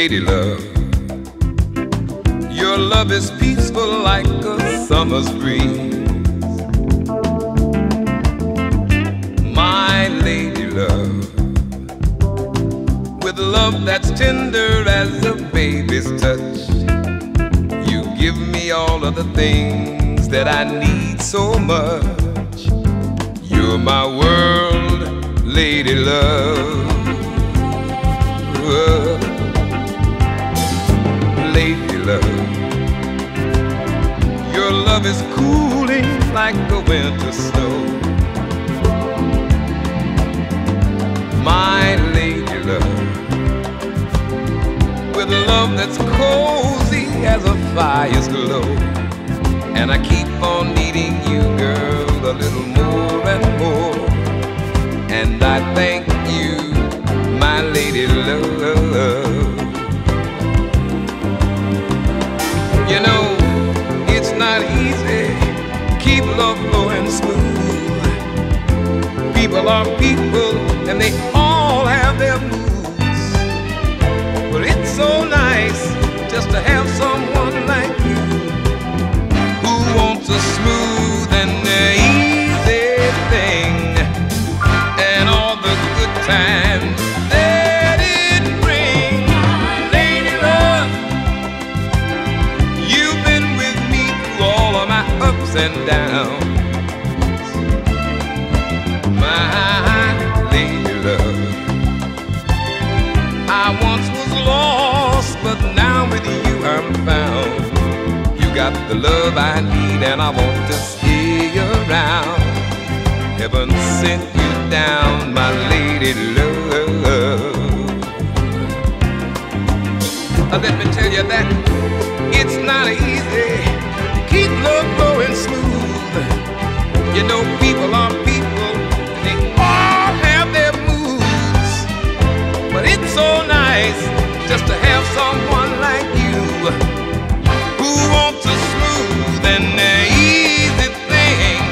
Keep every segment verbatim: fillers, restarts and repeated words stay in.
lady love. Your love is peaceful like a summer's breeze. My lady love, with love that's tender as a baby's touch, you give me all of the things that I need so much. You're my world, lady love. Oh, lady love, your love is cooling like the winter snow. My lady love, with love that's cozy as a fire's glow. And I keep on needing you, girl, a little more and more. And I thank you, my lady love. You know, it's not easy. Keep love flowing smooth. People are people and they all have their moods. But it's so nice just to have someone like you who wants a smooth and easy thing, and all the good times that it brings. Lady love, you've been with me through all of my ups and downs. My lady love, I once was lost, but now with you I'm found. You got the love I need and I want to stay around. Heaven sent you down, my lady love. Uh, let me tell you that it's not easy. Keep love going smooth. You know people are people, they all have their moods. But it's so nice just to have someone like you who wants a smooth and easy thing,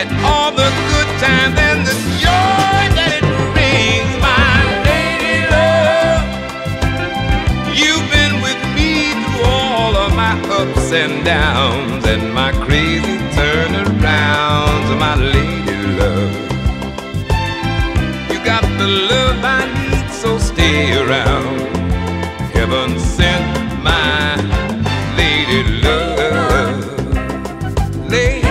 and all the good times and the joy that it brings. My lady love, you've been with me through all of my ups and downs and my crazy turnarounds. My lady love, you got the love I need, so stay around. Heaven sent my lady love. Lady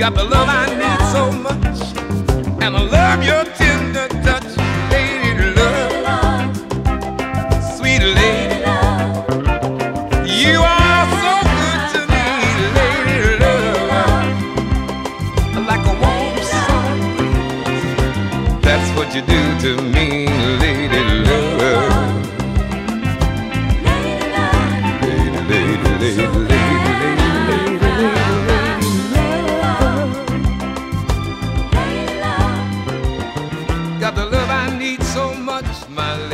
got the love I need so much, and I love your tender touch, lady love, sweet lady. You are so good to me, lady love, like a warm sun. That's what you do to me, lady love, lady, lady, lady, lady. Got the love I need so much, my love.